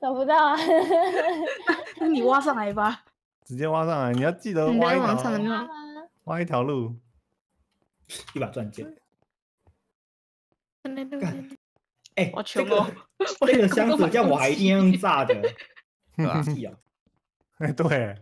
找不到啊。那你挖上来吧，直接挖上来。你要记得挖一条，挖一条路，一把钻戒。哎，我求过。这个箱子叫我还一定要用炸的，垃圾啊！哎，对。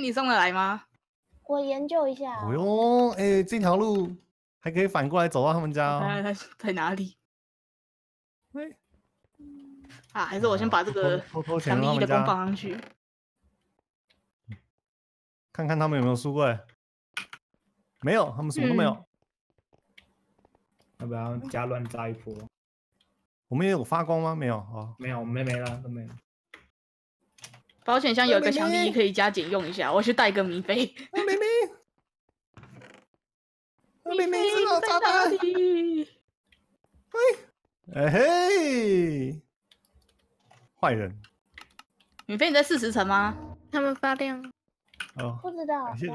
你上得来吗？我研究一下。哦哟，哎，这条路还可以反过来走到他们家哦。在哪里？喂。 啊，还是我先把这个强力的弓放上去，看看他们有没有书柜。没有，他们什么都没有。要不要加乱炸一波？我们也有发光吗？没有啊，没有，没了，都没有。保险箱有一个强力可以加减用一下，我去带一个米菲。妹妹，知道炸弹。哎嘿。 坏人，米菲你在40层吗？他们发亮。哦，不知道。感谢。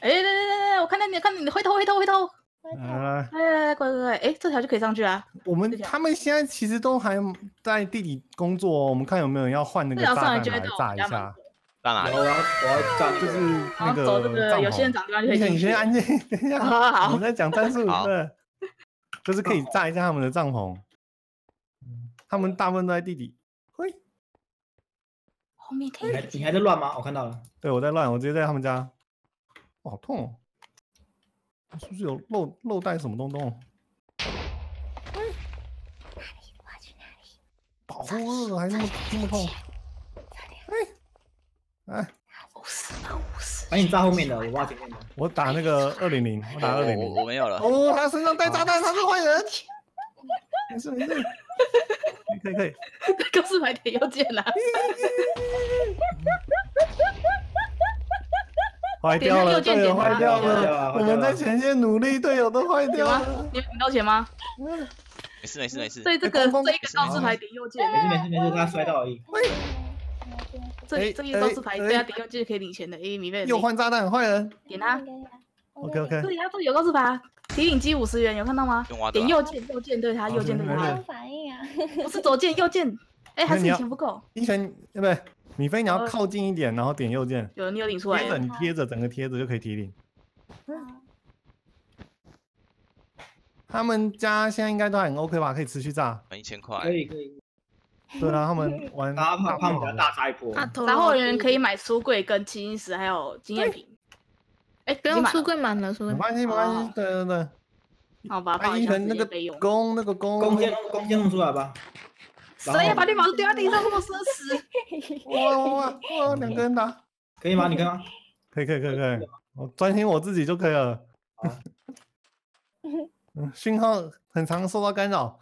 哎，来，我看到你，回头。来，快！哎，这条就可以上去啊。他们现在其实都还在地底工作哦。我们看有没有人要换那个炸弹来炸一下。炸哪里？我要炸，就是那个。走这个有些人长地方就可以进去。你先安静，等一下。好。我们在讲战术，对，就是可以炸一下他们的帐篷。 他们大部分都在地底。嘿，后面可以。你还在乱吗？我看到了。对，我在乱，我直接在他们家。哦，好痛哦！是不是有漏带什么东东？哪里？我去哪里？保护二还那么痛。哎，50，把你炸后面的，我挖前面的。我打那个200，我打200。我没有了。哦，他身上带炸弹，他是坏人。没事。 可以，告示牌点右键啦！坏掉了！我们在前线努力，队友都坏掉了。你到钱吗？没事。对，这个告示牌点右键，没事，他摔到而已。这个告示牌对啊，点右键可以领钱的。哎，米妹又换炸弹，坏人点他。OK。对啊，这里有告示牌。 提领机50元，有看到吗？点右键对它，右键对它。反应啊！不是左键，右键。哎，还是你钱不够。一拳，对不对？米菲，你要靠近一点，然后点右键。有，你有领出来。贴着，整个贴着就可以提领。他们家现在应该都很 OK 吧？可以持续炸。1000块。可以。对啊，他们玩。他们大炸一波。然后人可以买书柜、跟金石还有经验品。 哎，不用，书柜满了，没关系，对。好吧，把一层那个弓先弄出来吧。谁呀？把你马上丢到地上，那么奢侈！哇，2个人打，可以吗？你看吗？可以，我专心我自己就可以了。讯号很常受到干扰，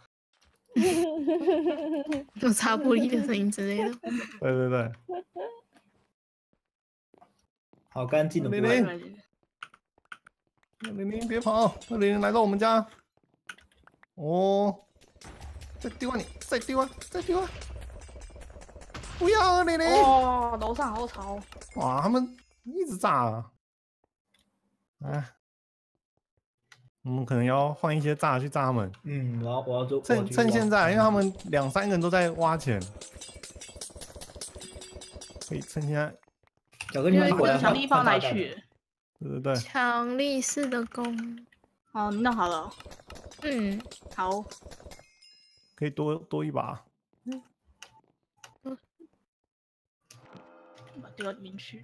有擦玻璃的声音之类的。对，好干净的玻璃。 200别跑！200来到我们家，哦，再丢啊！不要200！哇，楼上好吵！哇，他们一直炸啊！哎，我们可能要换一些炸去炸他们。我要做。趁现在，因为他们2、3个人都在挖钱，可以趁现在。小哥，你们滚！小地方哪去？ 对，强力式的弓，哦，弄好了，好，可以多一把，把丢到里面去，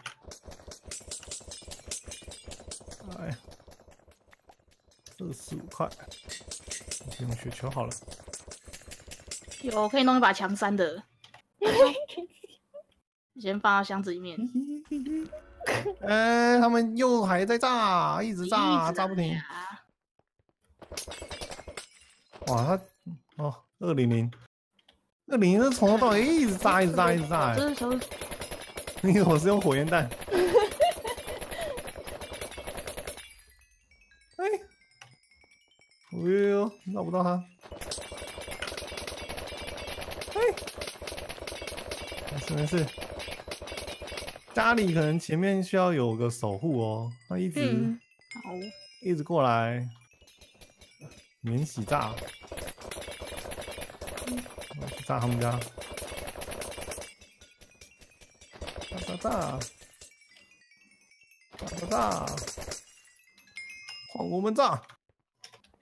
哎，45块，用雪球好了，有可以弄一把强3的，先放到箱子里面。哎，他们又还在炸，一直炸不停。哇，他哦，200，是从头到尾一直炸。那个我是用火焰弹。哎，哎呦，闹不到他。哎，没事。 家里可能前面需要有个守护哦，他一直过来，免洗炸，我去炸他们家，炸！黄国门炸，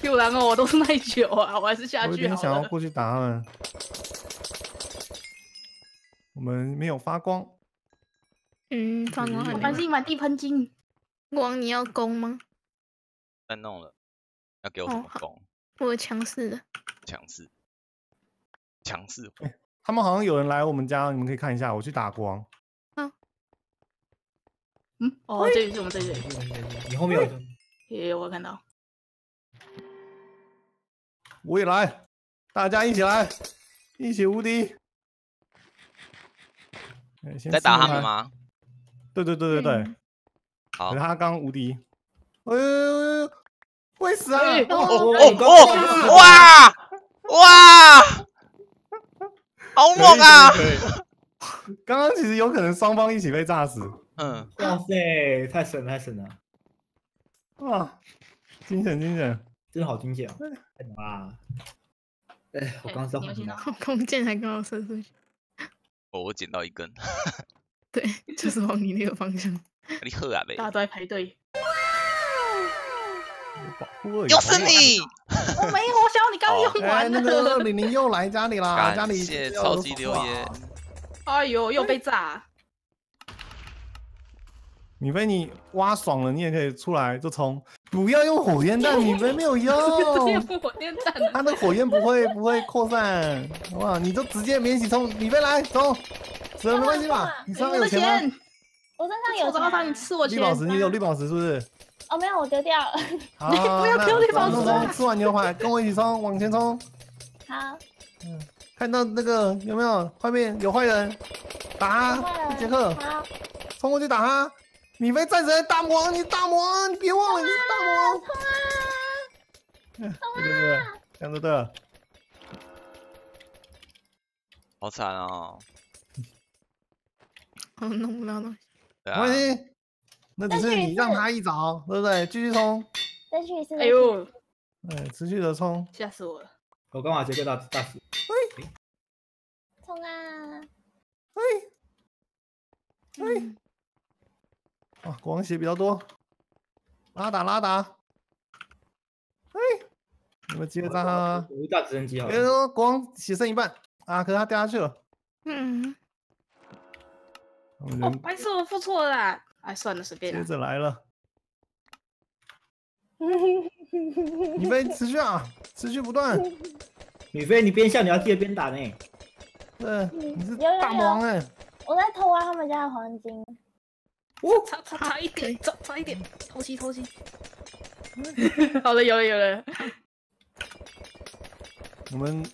又然哦，我都是耐久啊，我还是下去。我有点想要过去打他们。我们没有发光。嗯，发光很。反正满地喷金。国王，你要攻吗？再弄了，要给我什么攻？哦、我强势的。强势。强势、欸。他们好像有人来我们家，你们可以看一下，我去打国王。 嗯，哦，这里是我们这里。你后面有，耶，我看到。我也来，大家一起来，一起无敌。在打他们吗？对对对对对。好，他刚无敌。会死啊！哦哇哇，好猛啊！刚刚其实有可能双方一起被炸死。 嗯，哇塞，太神了，太神了！哇，惊险，惊险，真的好惊险哦！哇，哎，我刚刚捡到弓箭，才刚好射出去。哦，我捡到一根。对，就是往你那个方向。你喝啊呗！大家都在排队。又是你！我没有，我想要你刚用完的。那个200又来家里啦！家里谢谢超级留言。哎呦，又被炸！ 米菲，你挖爽了，你也可以出来就冲，不要用火焰弹，米菲没有用，火焰弹，他那火焰不会扩散，好不好？你就直接免洗冲，米菲来走，这没关系吧？你身上有钱吗？我身上有，我刚刚你吃我钱。绿宝石，你有绿宝石是不是？哦，没有，我丢掉了。好，不要丢绿宝石。吃完牛排，跟我一起冲，往前冲。好。嗯，看到那个有没有？外面有坏人，打他，杰克，冲过去打他。 米菲站起来，大魔王，你大魔王，你别忘了，你是大魔王。冲啊！冲啊！这样就对了。好惨哦！我弄不到东西。没关系，那只是你让他一着，对不对？继续冲。再去一次。哎呦！哎，持续的冲。吓死我了！我刚把杰克打死。喂！冲啊！喂！喂！ 哇，国王血比较多，拉打拉打，哎，你们接着炸他啊！我一大直升机好了。别说国王血剩一半啊，可是他掉下去了。嗯。哦，白色我付错了啦。哎，算了，随便。接着来了。你们持续啊，持续不断。米菲，你边笑你要记得边打呢。对，你是大魔王哎！我在偷挖他们家的黄金。 哦，差一点，差一点，偷袭偷袭。好了，有了有了。我们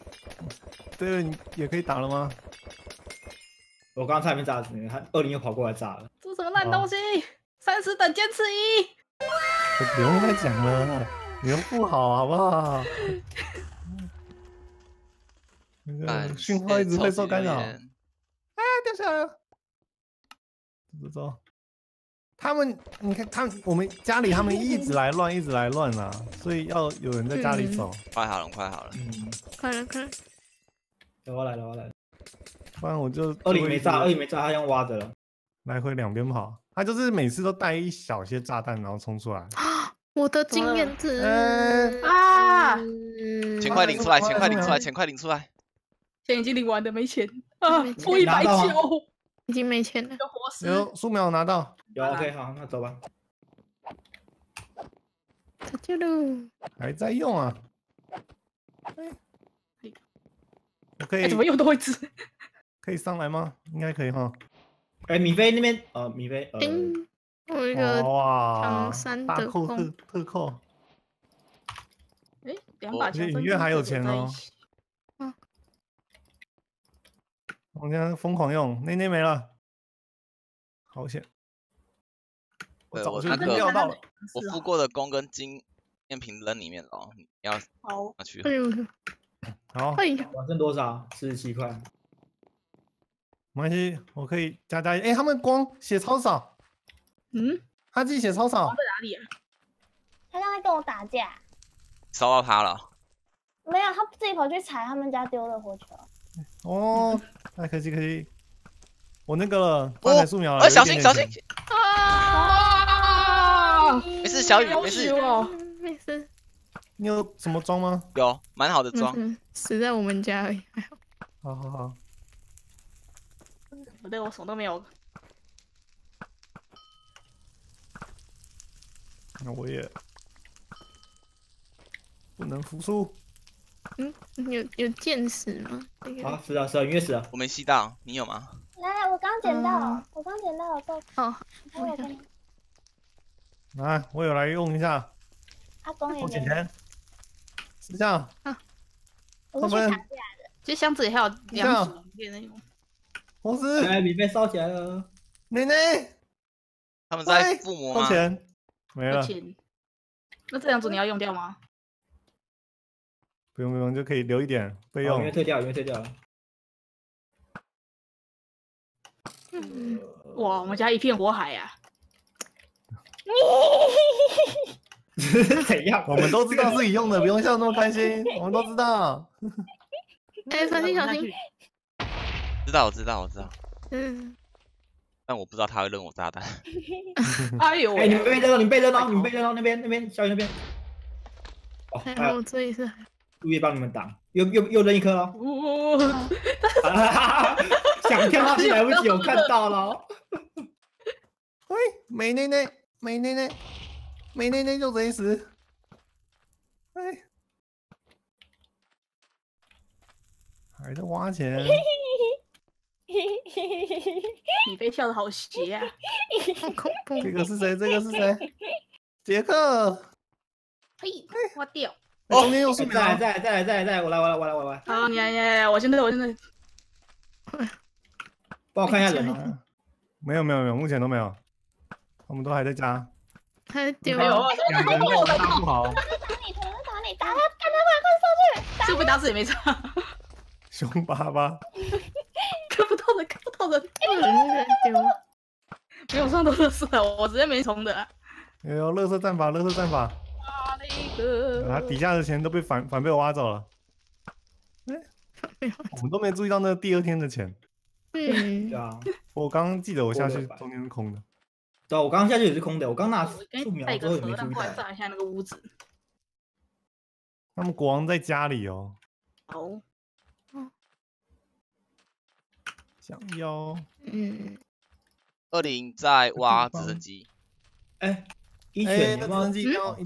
对了，也可以打了吗？我刚刚差点没炸死你，他20又跑过来炸了。做什么烂东西？30等尖刺1。我不用再讲了，你又不好，好不好？那个讯号一直会受干扰。哎，掉下来了。走。 他们，你看他们，我们家里他们一直来乱，一直来乱啊，所以要有人在家里走。快好了，快好了，嗯，快了，快了。我来了，我来了。不然我就20没炸，20没炸，他用挖的了。来回两边跑，他就是每次都带一小些炸弹，然后冲出来。啊！我的经验值啊！钱快领出来，钱快领出来，钱快领出来！钱已经领完了，没钱啊！负190。 已经没钱了。有素描拿到，有 OK 好，那走吧。走去喽。还在用啊？我可以怎么用都会吃。可以上来吗？应该可以哈。哎，米菲那边米菲我一个唐山的特扣。哎，2把枪。你月还有钱哦。 我现在疯狂用，内内没了，好险！我早就料到了。我付过的工跟经验评分里面哦，你要去。好，晚剩多少？47块。没关系，我可以加加。哎，他们光血超少。嗯，他自己血超少。在哪里啊？他刚才跟我打架。烧到他了。没有，他自己跑去踩他们家丢的火球。哦，那可惜可惜。 我那个棺材素描了，小心小心！啊！没事，小雨没事，没事。你有什么装吗？有，蛮好的装。死在我们家而已。好好好。不对，我什么都没有。那我也不能服输。嗯，有剑石吗？啊，是啊是啊，你也是啊。我没吸到，你有吗？ 来，我刚捡到，我刚捡到，够哦，我有。来，我有来用一下。阿公也捡钱，是这样。啊，我是去打架的。这箱子里还有2瓶变那种。红丝，哎，米被烧起来了。奶奶，他们在附魔吗？钱没了。那这2组你要用掉吗？不用不用，就可以留一点备用。因为退掉，因为退掉了。 哇，我们家一片火海呀！怎样？我们都知道自己用的，不用笑那么开心。我们都知道。哎，小心小心！知道，我知道，我知道。嗯。但我不知道他会扔我炸弹。哎呦！哎，你们被扔到，你们被扔到，你们被扔到那边那边，小雨那边。哎，我这也是。物业帮你们挡，又扔一颗哦。想跳是来不及，我看到了。喂，美内内，美内内，美内内就贼死。哎，还在花钱。你被笑得好邪啊！好恐怖。这个是谁？这个是谁？杰克。嘿，花掉。哦，中间又是再来，我来。好，你来，我现在。 帮我看一下人吗？没有，目前都没有，我们都还在家。还丢了，我打不好。打你，打他，干他，快上去！是不打死也没差。凶巴巴。看不到人，丢。没有上到乐色，我直接没冲的。哎呦，乐色战法。啊，底下的钱都被反被我挖走了。哎，我们都没注意到那第2天的钱。 嗯，对啊，我刚刚记得我下去中间是空的，对啊，我刚刚下去也是空的，我刚拿素描之后也没注意到。炸一下那个屋子。他们国王在家里哦。哦。嗯。想要。嗯。20在挖直升机。哎，1拳直升机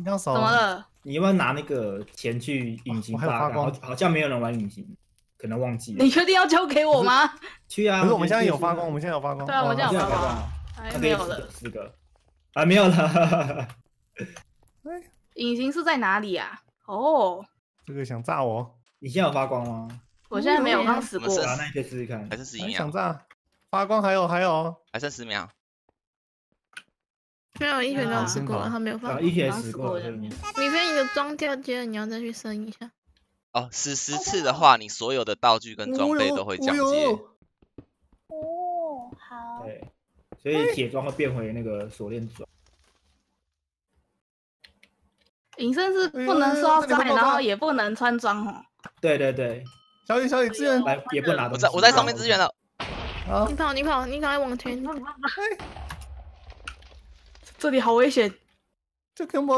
要少。怎么了？你要不要拿那个钱去隐形发光？好像没有人玩隐形。 可能忘记了，你确定要交给我吗？去啊！可是我们现在有发光，我们现在有发光。对啊，我们现在有发光。哎，没有了，4个，啊，没有了。隐形是在哪里啊？哦，这个想炸我。你现在有发光吗？我现在没有，刚死过。啊，那你可以试试看，还剩11秒。想炸，发光还有，还剩10秒。没有，1拳刚死过了，他没有发光。1拳死过了。米菲，你的装掉接了，你要再去升一下。 哦，死10次的话，你所有的道具跟装备都会降阶。哦，好。对，所以铁装会变回那个锁链装。隐身是不能刷装，然后也不能穿装哦。对，小雨支援，来也不拿。我在上面支援了。啊！你赶快往前。这里好危险。这干嘛？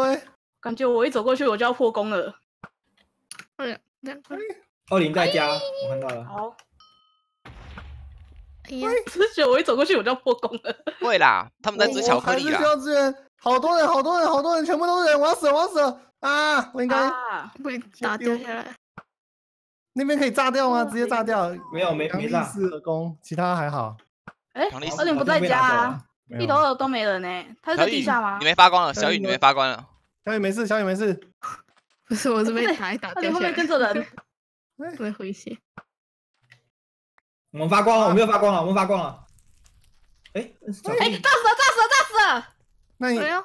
感觉我一走过去我就要破功了。 20在家，我看到了。好。19我一走过去我就要破功了。对啦，他们在吃巧克力啦。还是需要支援，好多人，全部都是人，我要死了啊！我应该被打掉下来。那边可以炸掉吗？直接炸掉。没炸。4攻，其他还好。哎，2点不在家啊，1、2都没人呢。他是在地下吗？你没发光了，小雨你没发光了。小雨没事。 不是，我是被塔打掉下来。后面跟着人，没回血。我们发光了，我们又发光了，我们发光了。哎，炸死了！那你、哎、